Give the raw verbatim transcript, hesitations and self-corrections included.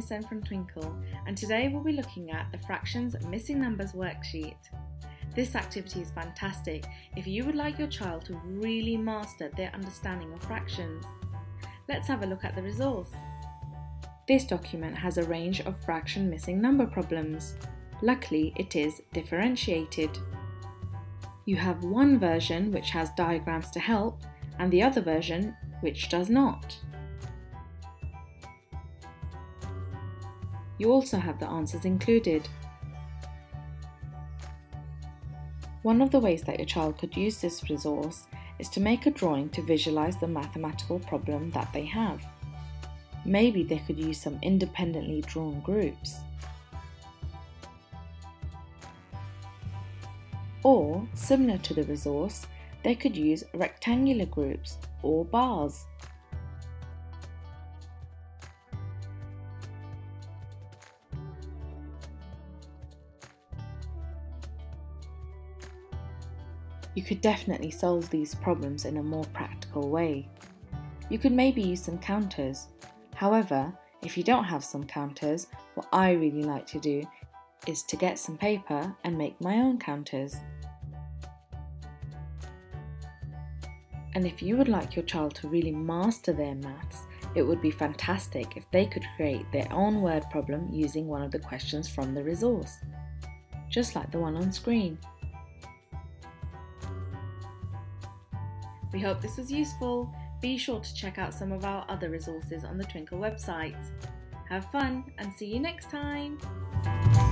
Miss M from Twinkl, and today we'll be looking at the Fractions Missing Numbers worksheet. This activity is fantastic if you would like your child to really master their understanding of fractions. Let's have a look at the resource. This document has a range of fraction missing number problems. Luckily, it is differentiated. You have one version which has diagrams to help, and the other version which does not. You also have the answers included. One of the ways that your child could use this resource is to make a drawing to visualize the mathematical problem that they have. Maybe they could use some independently drawn groups. Or, similar to the resource, they could use rectangular groups or bars. You could definitely solve these problems in a more practical way. You could maybe use some counters. However, if you don't have some counters, what I really like to do is to get some paper and make my own counters. And if you would like your child to really master their maths, it would be fantastic if they could create their own word problem using one of the questions from the resource, just like the one on screen. We hope this was useful. Be sure to check out some of our other resources on the Twinkl website. Have fun and see you next time!